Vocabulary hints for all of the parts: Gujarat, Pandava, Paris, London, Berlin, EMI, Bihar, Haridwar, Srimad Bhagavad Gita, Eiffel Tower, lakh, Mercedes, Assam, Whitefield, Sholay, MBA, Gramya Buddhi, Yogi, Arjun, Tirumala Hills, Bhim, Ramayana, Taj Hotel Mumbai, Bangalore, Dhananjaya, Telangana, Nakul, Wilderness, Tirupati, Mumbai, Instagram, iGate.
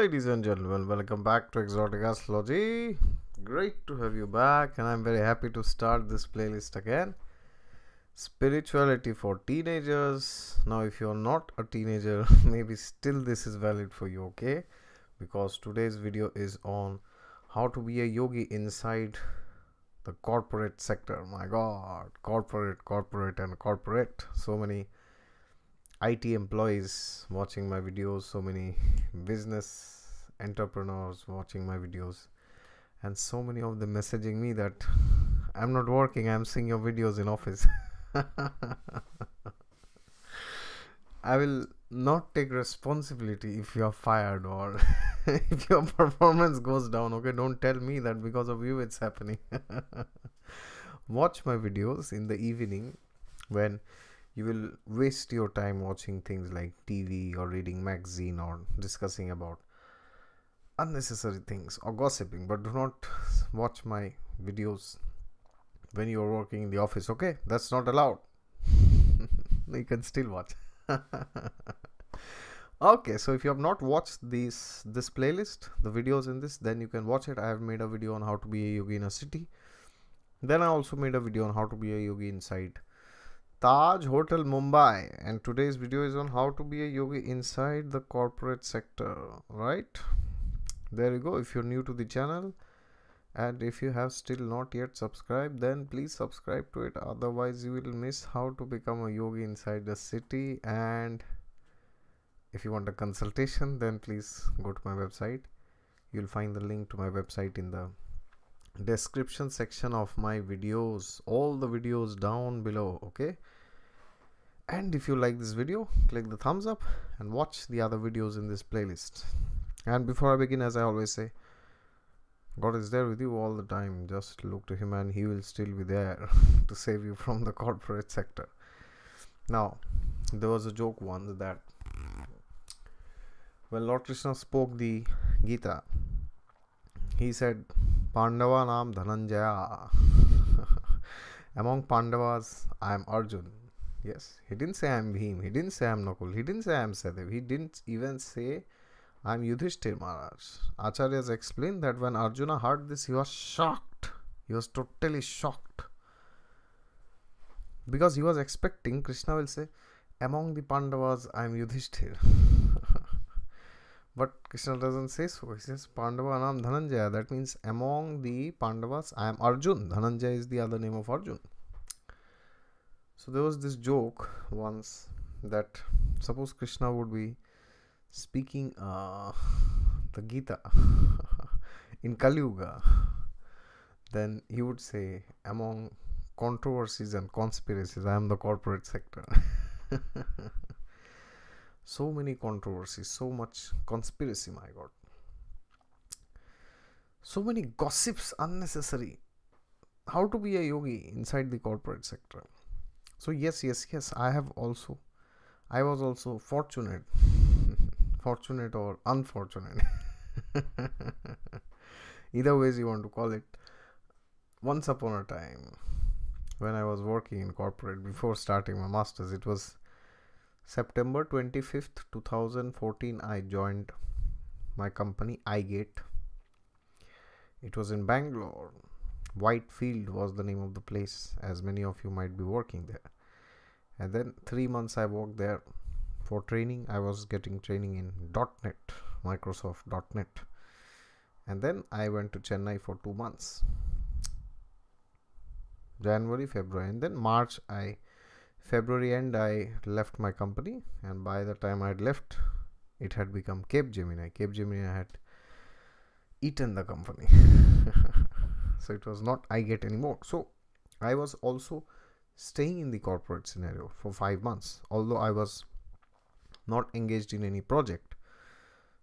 ladies and gentlemen, welcome back to Exotic Astrology. Great to have you back, and I'm very happy to start this playlist again. Spirituality for teenagers. Now if you're not a teenager, maybe still this is valid for you, okay? Because today's video is on how to be a yogi inside the corporate sector. My God, corporate. So many IT employees watching my videos, so many business entrepreneurs watching my videos, and so many of them messaging me that I'm not working, I'm seeing your videos in office. I will not take responsibility if you are fired or if your performance goes down, okay? Don't tell me that because of you it's happening. Watch my videos in the evening when you will waste your time watching things like TV or reading magazine or discussing about unnecessary things or gossiping, but do not watch my videos when you are working in the office, okay? That's not allowed. You can still watch. Okay, so if you have not watched this playlist, the videos in this, then you can watch it. I have made a video on how to be a yogi in a city. Then I also made a video on how to be a yogi inside Taj Hotel Mumbai, and today's video is on how to be a yogi inside the corporate sector, right? There you go. If you're new to the channel and if you have still not yet subscribed, then please subscribe to it, otherwise you will miss how to become a yogi inside the city. And if you want a consultation, then please go to my website. You'll find the link to my website in the description section of my videos, all the videos down below, okay? And if you like this video, click the thumbs up and watch the other videos in this playlist. And before I begin, as I always say, God is there with you all the time. Just look to him and he will still be there to save you from the corporate sector. Now there was a joke once that when Lord Krishna spoke the Gita, he said, Pandava naam Dhananjaya. Among Pandavas, I am Arjun. Yes, he didn't say I am Bhim. He didn't say I am Nakul. He didn't say I am Sadev. He didn't even say I am Yudhishthir Maharaj. Acharyas explained that when Arjuna heard this, he was shocked. He was totally shocked. Because he was expecting Krishna will say, among the Pandavas, I am Yudhishthir. But Krishna doesn't say so. He says Pandava naam Dhananjaya. That means among the Pandavas, I am Arjun. Dhananjaya is the other name of Arjun. So there was this joke once that suppose Krishna would be speaking the Gita in Kali Yuga, then he would say, among controversies and conspiracies, I am the corporate sector. So many controversies, so much conspiracy, my God. So many gossips, unnecessary. How to be a yogi inside the corporate sector. So yes, I was also fortunate. Fortunate or unfortunate. Either ways you want to call it. Once upon a time, when I was working in corporate before starting my master's, it was September 25th, 2014, I joined my company, iGate. It was in Bangalore. Whitefield was the name of the place, as many of you might be working there. And then 3 months I worked there for training. I was getting training in .net, Microsoft .net. And then I went to Chennai for 2 months. January, February, and then March February end I left my company, and by the time I had left, it had become Capgemini. Capgemini had eaten the company. So it was not iGate anymore. So I was also staying in the corporate scenario for 5 months, although I was not engaged in any project,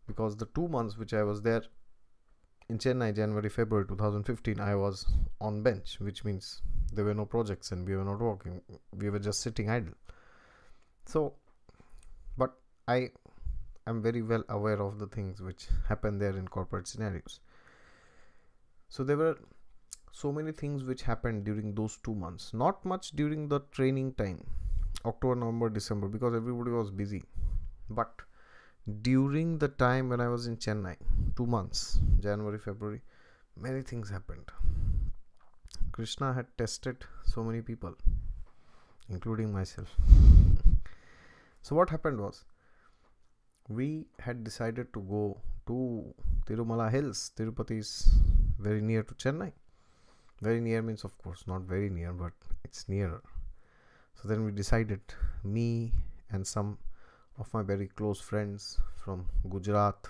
because the 2 months which I was there in Chennai, January, February 2015, I was on bench, which means there were no projects and we were not working. We were just sitting idle. So, but I am very well aware of the things which happen there in corporate scenarios. So there were so many things which happened during those 2 months. Not much during the training time, October, November, December, because everybody was busy. But during the time when I was in Chennai, 2 months, January, February, many things happened. Krishna had tested so many people, including myself. So what happened was, we had decided to go to Tirumala Hills. Tirupati is very near to Chennai. Very near means, of course, not very near, but it's nearer. So then we decided, me and some of my very close friends from Gujarat,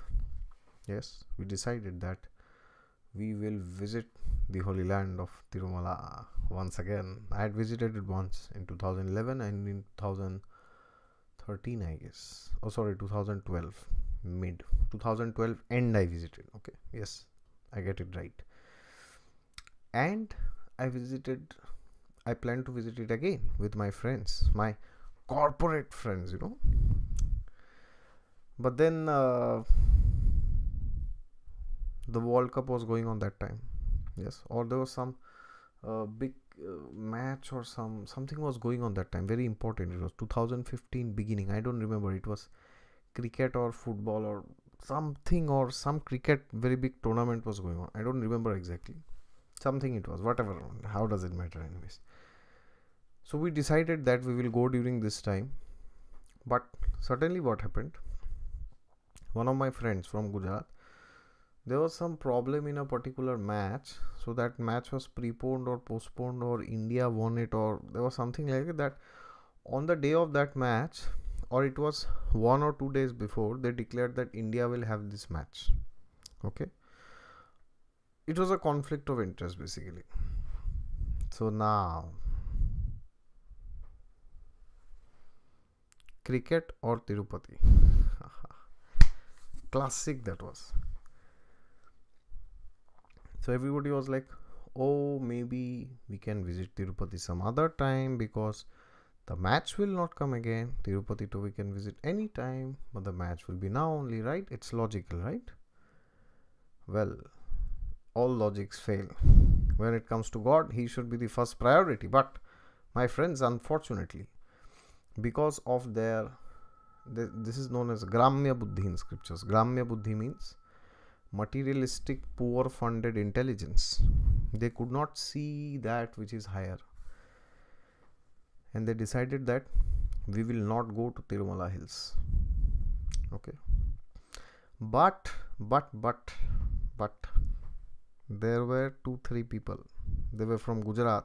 yes, we decided that we will visit the holy land of Tirumala once again. I had visited it once in 2011 and in 2013, I guess. Oh, sorry, 2012, mid 2012 end I visited. Okay, yes, I get it right. And I plan to visit it again with my friends, my corporate friends, you know. But then the World Cup was going on that time, yes, or there was some big match or something was going on that time, very important. It was 2015 beginning, I don't remember. It was cricket or football or something, or some cricket very big tournament was going on. I don't remember exactly. Something it was, whatever, how does it matter anyways. So we decided that we will go during this time. But suddenly what happened, one of my friends from Gujarat, there was some problem in a particular match. So that match was preponed or postponed, or India won it, or there was something like that. On the day of that match, or it was 1 or 2 days before, they declared that India will have this match. Okay. It was a conflict of interest basically. So now, cricket or Tirupati? Classic that was. So everybody was like, oh, maybe we can visit Tirupati some other time because the match will not come again. Tirupati too we can visit any time, but the match will be now only, right? It's logical, right? Well, all logics fail. When it comes to God, he should be the first priority. But my friends, unfortunately, because of their, this is known as Gramya Buddhi in scriptures. Gramya Buddhi means materialistic, poor funded intelligence. They could not see that which is higher. And they decided that we will not go to Tirumala Hills. Okay. But there were 2-3 people, they were from Gujarat,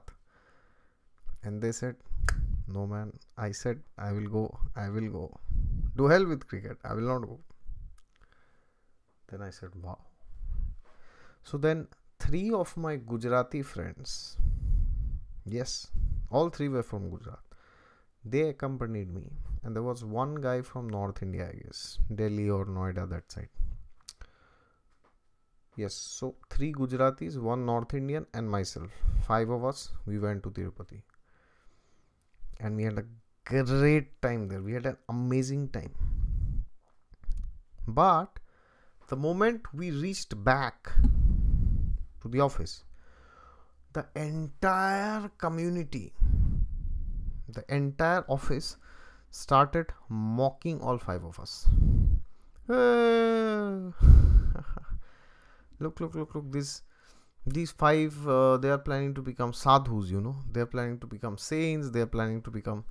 and they said, no man. I said, I will go, do hell with cricket, I will not go. Then I said, wow. So then 3 of my Gujarati friends, yes, all 3 were from Gujarat, they accompanied me, and there was one guy from North India, I guess, Delhi or Noida, that side. Yes, so 3 Gujaratis, 1 North Indian and myself, 5 of us, we went to Tirupati. And we had a great time there. We had an amazing time. But the moment we reached back to the office, the entire community, the entire office started mocking all 5 of us. Look, these 5, they are planning to become sadhus, you know. They are planning to become saints. They are planning to become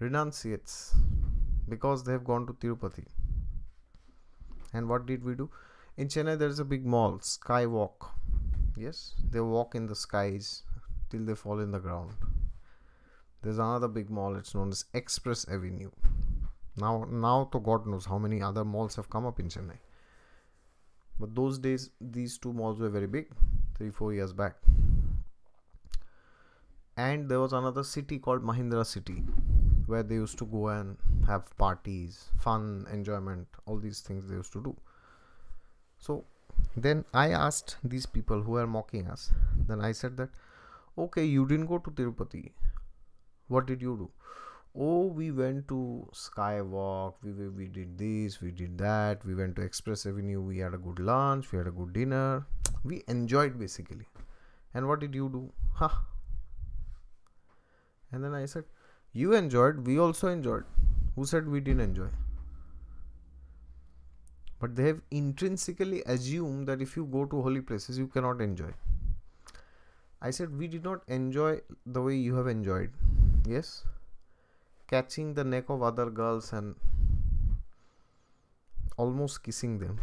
renunciates because they have gone to Tirupati. And what did we do? In Chennai, there is a big mall, Skywalk. Yes, they walk in the skies till they fall in the ground. There's another big mall. It's known as Express Avenue. Now to God knows how many other malls have come up in Chennai. But those days, these 2 malls were very big, 3-4 years back. And there was another city called Mahindra City, where they used to go and have parties, fun, enjoyment, all these things they used to do. So then I asked these people who were mocking us, then I said that, okay, you didn't go to Tirupati. What did you do? Oh, we went to Skywalk, we did this, we did that, we went to Express Avenue, we had a good lunch, we had a good dinner, we enjoyed basically. And what did you do? Huh? And then I said, you enjoyed, we also enjoyed. Who said we didn't enjoy? But they have intrinsically assumed that if you go to holy places, you cannot enjoy. I said we did not enjoy the way you have enjoyed. Yes? Catching the neck of other girls and almost kissing them.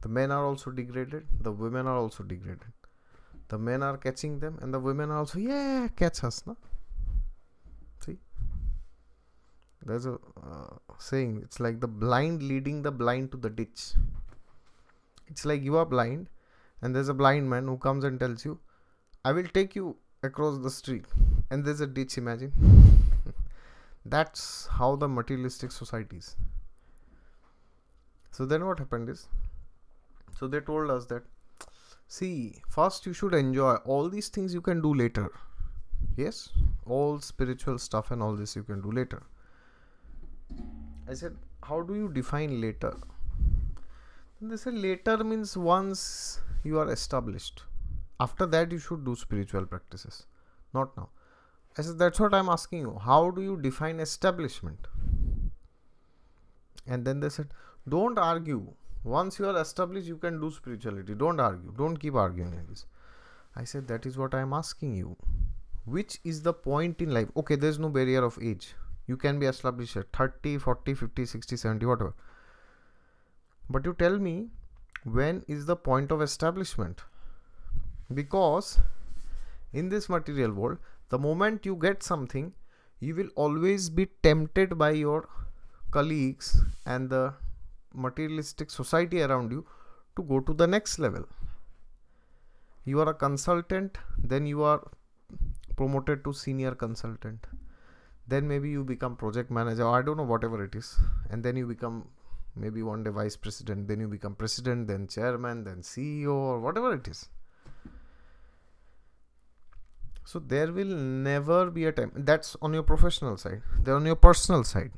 The men are also degraded. The women are also degraded. The men are catching them and the women are also, yeah, catch us, na? See? There's a saying, it's like the blind leading the blind to the ditch. It's like you are blind and there's a blind man who comes and tells you, I will take you across the street. And there's a ditch, imagine. That's how the materialistic societies. So then what happened is, so they told us that, see, first you should enjoy all these things you can do later. Yes, all spiritual stuff and all this you can do later. I said, how do you define later? And they said later means once you are established. After that you should do spiritual practices, not now. I said, that's what I'm asking you. How do you define establishment? And then they said, don't argue. Once you are established, you can do spirituality. Don't argue. Don't keep arguing like this. I said, that is what I am asking you. Which is the point in life? Okay, there is no barrier of age. You can be established at 30, 40, 50, 60, 70, whatever. But you tell me, when is the point of establishment? Because in this material world, the moment you get something, you will always be tempted by your colleagues and the materialistic society around you to go to the next level. You are a consultant, then you are promoted to senior consultant, then maybe you become project manager, or I don't know, whatever it is, and then you become maybe one day vice president, then you become president, then chairman, then CEO, or whatever it is. So there will never be a time. That's on your professional side. Then on your personal side,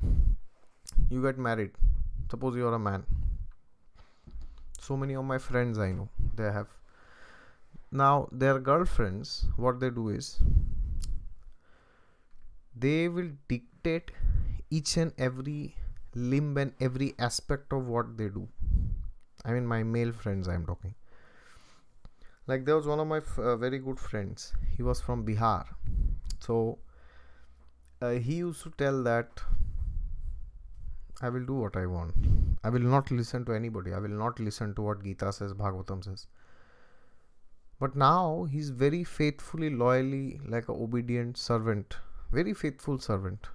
you get married. Suppose you are a man. So many of my friends I know, they have. Now their girlfriends, what they do is, they will dictate each and every limb and every aspect of what they do. I mean my male friends I'm talking. Like there was one of my very good friends. He was from Bihar. So he used to tell that I will do what I want. I will not listen to anybody. I will not listen to what Gita says, Bhagavatam says. But now he's very faithfully, loyally, like an obedient servant. Very faithful servant.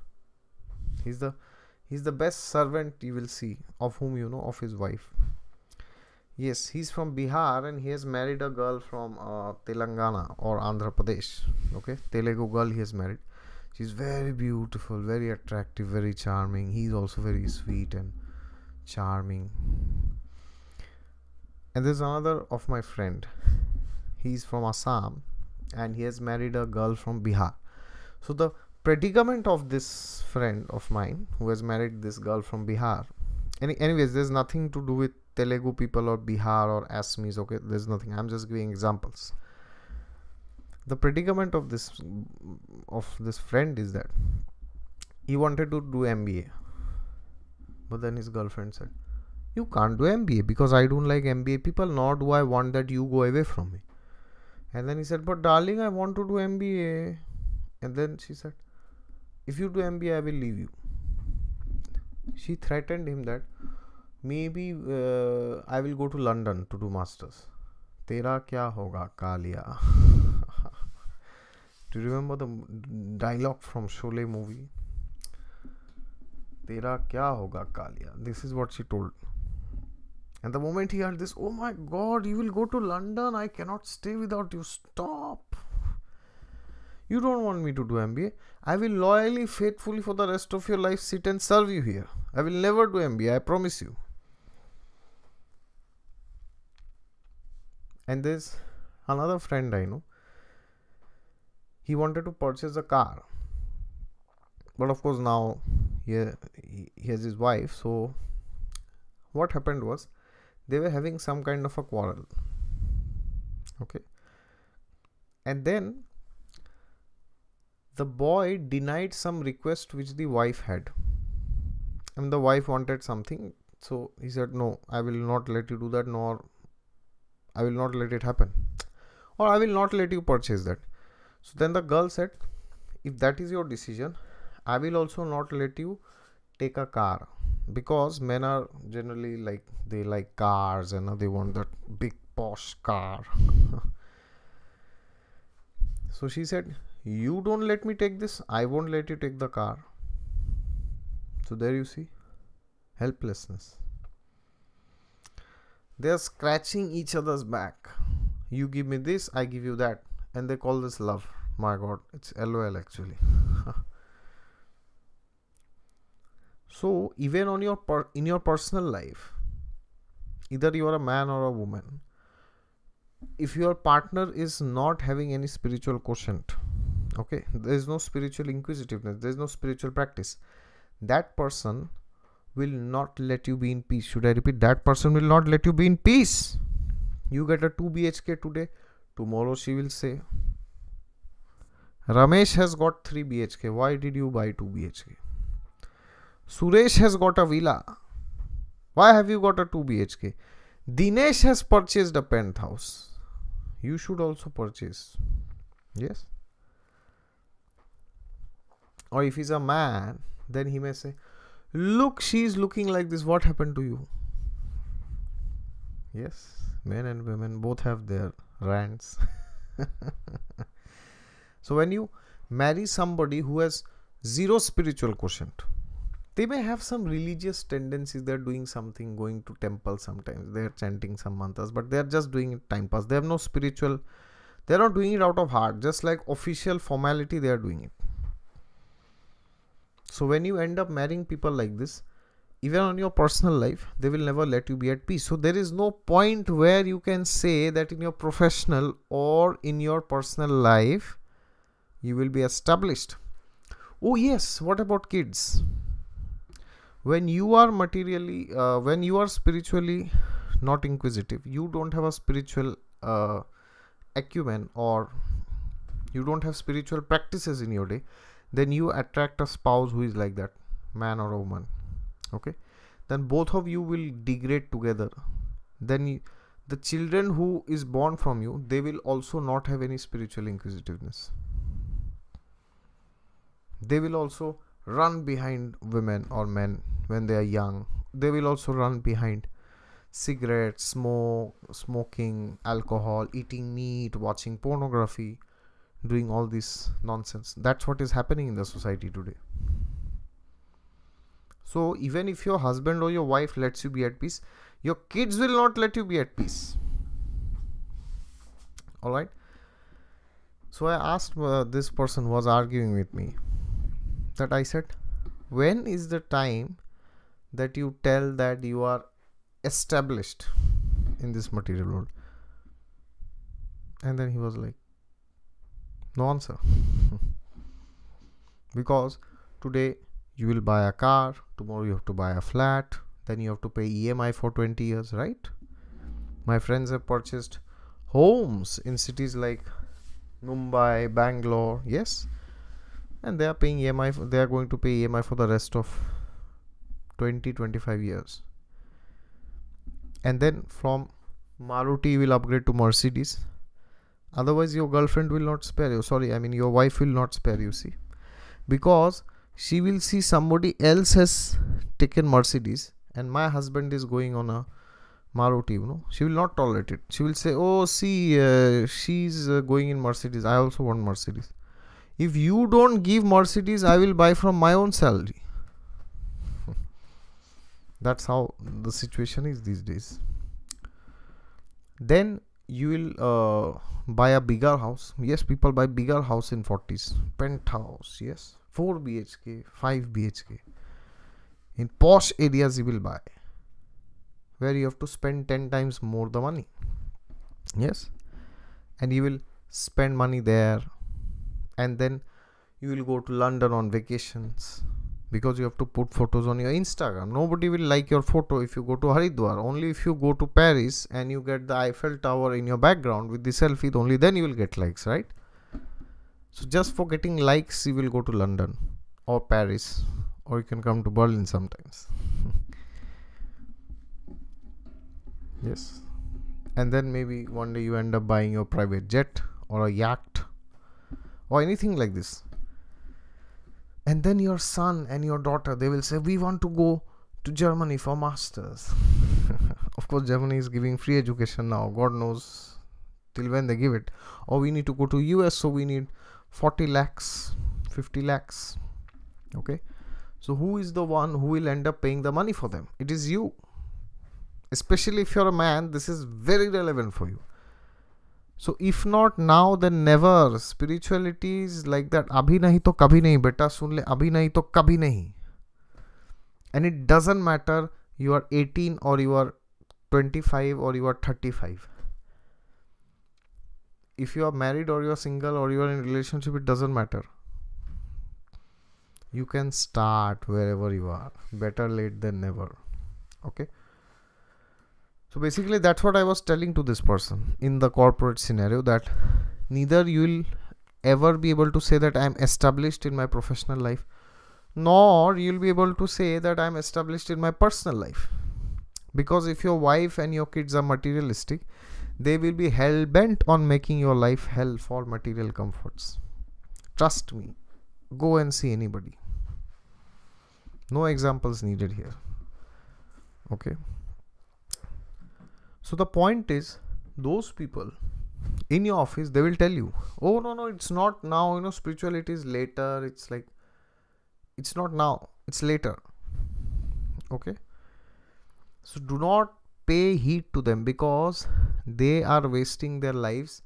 He's the best servant you will see, of whom you know, of his wife. Yes, he's from Bihar and he has married a girl from Telangana or Andhra Pradesh. Okay, Telugu girl he has married. She's very beautiful, very attractive, very charming. He's also very sweet and charming. And there's another of my friend. He's from Assam and he has married a girl from Bihar. So the predicament of this friend of mine who has married this girl from Bihar. Anyways, there's nothing to do with Telugu people or Bihar or Assamese. Okay, there's nothing. I'm just giving examples. The predicament of this friend is that he wanted to do MBA, but then his girlfriend said, you can't do MBA because I don't like MBA people, nor do I want that you go away from me. And then he said, but darling, I want to do MBA. And then she said, if you do MBA, I will leave you. She threatened him that maybe I will go to London to do masters. Tera kya hoga Kalia. Do you remember the dialogue from Sholay movie? Tera kya hoga Kalia. This is what she told. And the moment he heard this, oh my God, you will go to London. I cannot stay without you. Stop. You don't want me to do MBA. I will loyally, faithfully for the rest of your life sit and serve you here. I will never do MBA. I promise you. And there's another friend I know. He wanted to purchase a car, but of course now he has his wife. So what happened was, they were having some kind of a quarrel. Okay. And then the boy denied some request which the wife had. And the wife wanted something. So he said, no, I will not let you do that, nor I will not let it happen, or I will not let you purchase that. So then the girl said, if that is your decision, I will also not let you take a car, because men are generally like, they like cars and they want that big posh car. So she said, you don't let me take this, I won't let you take the car. So there you see, helplessness. They are scratching each other's back. You give me this, I give you that. And they call this love. My God, it's LOL actually. So even on your in your personal life, either you are a man or a woman, if your partner is not having any spiritual quotient, okay, there is no spiritual inquisitiveness, there is no spiritual practice, that person will not let you be in peace. Should I repeat? That person will not let you be in peace. You get a 2 BHK today, tomorrow she will say, Ramesh has got 3 BHK. Why did you buy 2 BHK? Suresh has got a villa. Why have you got a 2 BHK? Dinesh has purchased a penthouse. You should also purchase. Yes. Or if he's a man, then he may say, look, she is looking like this. What happened to you? Yes. Men and women both have their rants. So when you marry somebody who has zero spiritual quotient, they may have some religious tendencies. They are doing something, going to temple sometimes, they are chanting some mantras, but they are just doing it time pass. They have no spiritual, they are not doing it out of heart, just like official formality they are doing it. So when you end up marrying people like this, even on your personal life, they will never let you be at peace. So there is no point where you can say that in your professional or in your personal life, you will be established. Oh yes, what about kids? When you are materially, when you are spiritually not inquisitive, you don't have a spiritual acumen, or you don't have spiritual practices in your day, then you attract a spouse who is like that, man or a woman. Okay, then both of you will degrade together. Then the children who is born from you, they will also not have any spiritual inquisitiveness. They will also run behind women or men when they are young. They will also run behind cigarettes, smoking, alcohol, eating meat, watching pornography, doing all this nonsense. That's what is happening in the society today. So even if your husband or your wife lets you be at peace, your kids will not let you be at peace. Alright. So I asked, this person was arguing with me, that I said, when is the time that you tell that you are established in this material world? And then he was like, no answer. Because today you will buy a car, tomorrow you have to buy a flat, then you have to pay EMI for 20 years, right? My friends have purchased homes in cities like Mumbai, Bangalore, yes. And they are paying EMI, they are going to pay EMI for the rest of 20-25 years. And then from Maruti will upgrade to Mercedes. Otherwise your girlfriend will not spare you. Sorry, I mean your wife will not spare you, see. Because she will see somebody else has taken Mercedes and my husband is going on a Maruti, you know. She will not tolerate it. She will say, oh see, she's going in Mercedes, I also want Mercedes. If you don't give Mercedes, I will buy from my own salary. That's how the situation is these days. Then you will buy a bigger house. Yes, people buy bigger house in 40s. Penthouse, yes. 4 BHK, 5 BHK. In posh areas you will buy, where you have to spend 10 times more the money. Yes. And you will spend money there. And then you will go to London on vacations, because you have to put photos on your Instagram. Nobody will like your photo if you go to Haridwar. Only if you go to Paris and you get the Eiffel Tower in your background with the selfie, only then you will get likes, right? So just for getting likes, you will go to London or Paris or you can come to Berlin sometimes. Yes, and then maybe one day you end up buying your private jet or a yacht or anything like this. And then your son and your daughter, they will say, we want to go to Germany for masters. Of course, Germany is giving free education now. God knows till when they give it. Or we need to go to US, so we need 40 lakhs, 50 lakhs. Okay. So who is the one who will end up paying the money for them? It is you. Especially if you're a man, this is very relevant for you. So if not now, then never. Spirituality is like that. Abhi nahi to kabhi nahi, beta. Sun le, abhi nahi to kabhi nahi. And it doesn't matter you are 18 or you are 25 or you are 35. If you are married or you are single or you are in a relationship, it doesn't matter. You can start wherever you are. Better late than never. Okay. So basically that's what I was telling to this person in the corporate scenario, that neither you will ever be able to say that I am established in my professional life, nor you will be able to say that I am established in my personal life. Because if your wife and your kids are materialistic, they will be hell-bent on making your life hell for material comforts. Trust me, go and see anybody. No examples needed here. Okay. So the point is, those people in your office, they will tell you, oh no, it's not now, you know, spirituality is later. It's like, it's not now, it's later. Okay. So do not pay heed to them, because they are wasting their lives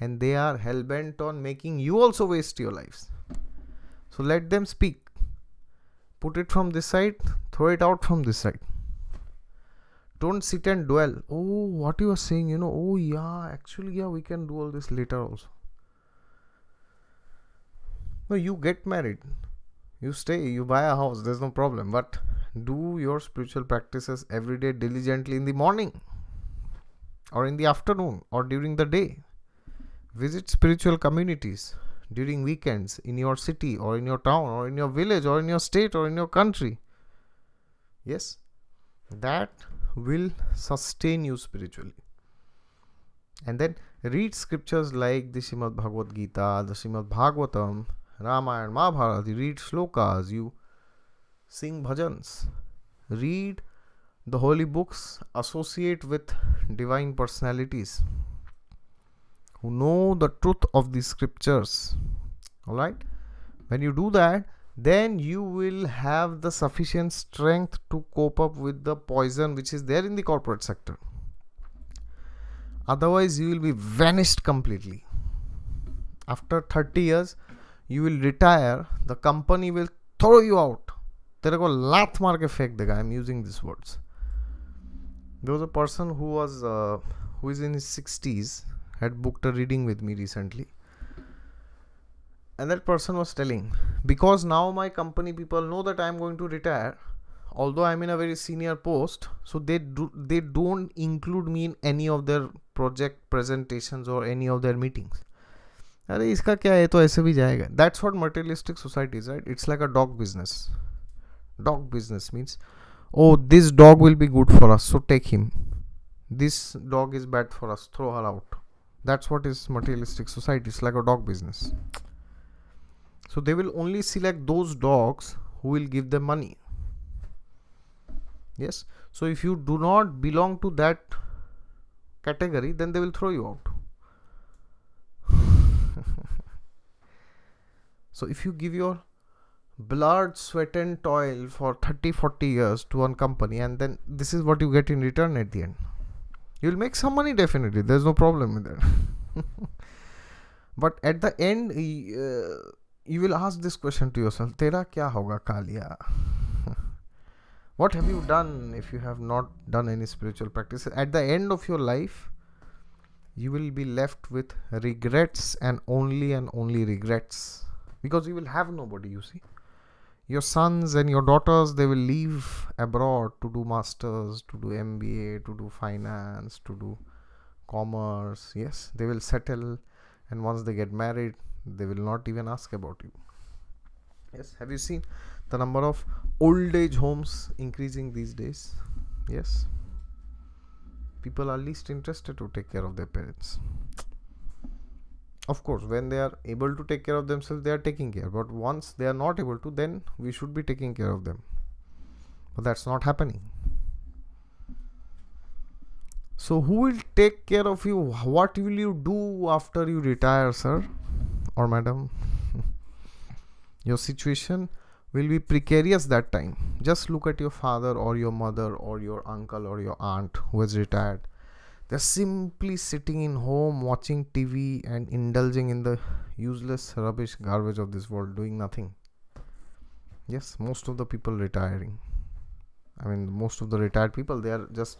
and they are hell-bent on making you also waste your lives. So let them speak. Put it from this side, throw it out from this side. Don't sit and dwell. Oh, what you are saying, you know, oh yeah, actually, yeah, we can do all this later also. No, you get married, you stay, you buy a house, there's no problem. But do your spiritual practices every day diligently in the morning or in the afternoon or during the day. Visit spiritual communities during weekends in your city or in your town or in your village or in your state or in your country. Yes, that will sustain you spiritually. And then read scriptures like the Srimad Bhagavad Gita, the Srimad Bhagavatam, Ramayana, Mahabharata. You read shlokas, you sing bhajans, read the holy books, associate with divine personalities who know the truth of the scriptures. Alright? When you do that, then you will have the sufficient strength to cope up with the poison which is there in the corporate sector. Otherwise, you will be vanished completely. After 30 years, you will retire. The company will throw you out. I'm using these words. There was a person who was who is in his 60s, had booked a reading with me recently. And that person was telling, because now my company people know that I am going to retire, although I am in a very senior post, so they don't include me in any of their project presentations or any of their meetings. That's what materialistic society is, right? It's like a dog business. Dog business means, oh, this dog will be good for us, so take him. This dog is bad for us, throw her out. That's what is materialistic society. It's like a dog business. So they will only select those dogs who will give them money. Yes. So if you do not belong to that category, then they will throw you out. So if you give your blood, sweat and toil for 30-40 years to one company, and then this is what you get in return at the end. You will make some money, definitely. There's no problem with that. But at the end, you will ask this question to yourself, Tera kya hoga Kalia? What have you done if you have not done any spiritual practices? At the end of your life, you will be left with regrets and only regrets. Because you will have nobody, you see. Your sons and your daughters, they will leave abroad to do masters, to do MBA, to do finance, to do commerce. Yes, they will settle, and once they get married, they will not even ask about you. Yes, have you seen the number of old age homes increasing these days. Yes, people are least interested to take care of their parents. Of course, when they are able to take care of themselves, they are taking care. But once they are not able to, then we should be taking care of them. But that's not happening. So who will take care of you? What will you do after you retire, sir or madam? Your situation will be precarious that time. Just look at your father or your mother or your uncle or your aunt who has retired. They're simply sitting in home, watching TV and indulging in the useless rubbish garbage of this world, doing nothing. Yes, most of the people retiring. I mean, most of the retired people, they are just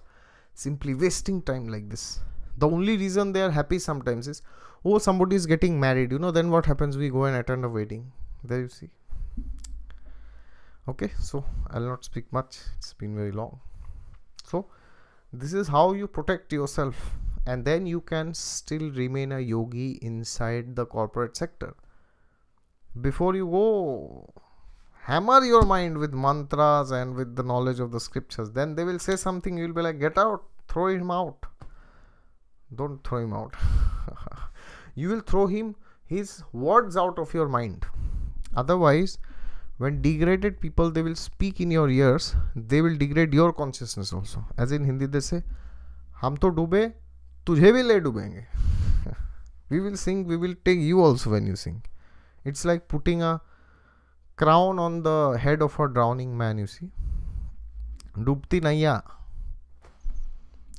simply wasting time like this. The only reason they are happy sometimes is, oh, somebody is getting married, you know, then what happens? We go and attend a wedding. There you see. Okay, so I'll not speak much. It's been very long. So this is how you protect yourself, and then you can still remain a yogi inside the corporate sector. Before you go, hammer your mind with mantras and with the knowledge of the scriptures. Then they will say something, you'll be like, get out, throw him out. Don't throw him out. You will throw him, his words out of your mind. Otherwise, when degraded people, they will speak in your ears, they will degrade your consciousness also. As in Hindi, they say, hum to dube, tujhe bhi le dubenge. We will sing, we will take you also when you sing. It's like putting a crown on the head of a drowning man, you see. Dubti naiya.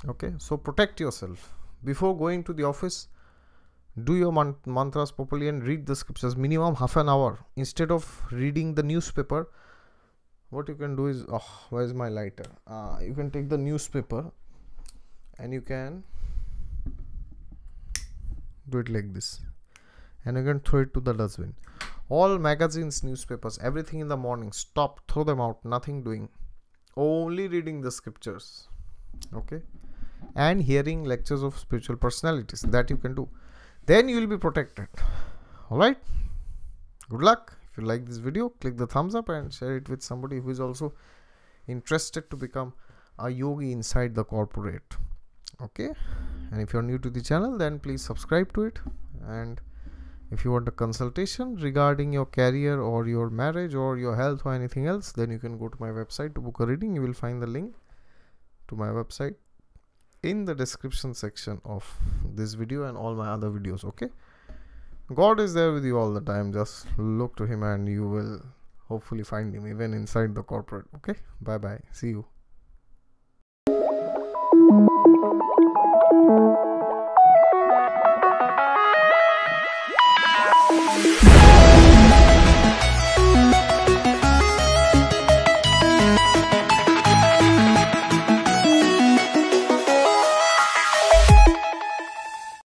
Okay, so protect yourself. Before going to the office, do your mantras properly and read the scriptures, minimum half an hour. Instead of reading the newspaper, what you can do is, oh, where is my lighter? You can take the newspaper and you can do it like this. And you can throw it to the dustbin. All magazines, newspapers, everything in the morning, stop, throw them out, nothing doing. Only reading the scriptures, okay? And hearing lectures of spiritual personalities, that you can do. Then you will be protected. Alright? Good luck. If you like this video, click the thumbs up and share it with somebody who is also interested to become a yogi inside the corporate. Okay? And if you are new to the channel, then please subscribe to it. And if you want a consultation regarding your career or your marriage or your health or anything else, then you can go to my website to book a reading. You will find the link to my website in the description section of this video and all my other videos. Okay, God is there with you all the time. Just look to him and you will hopefully find him even inside the corporate. Okay, bye bye. See you.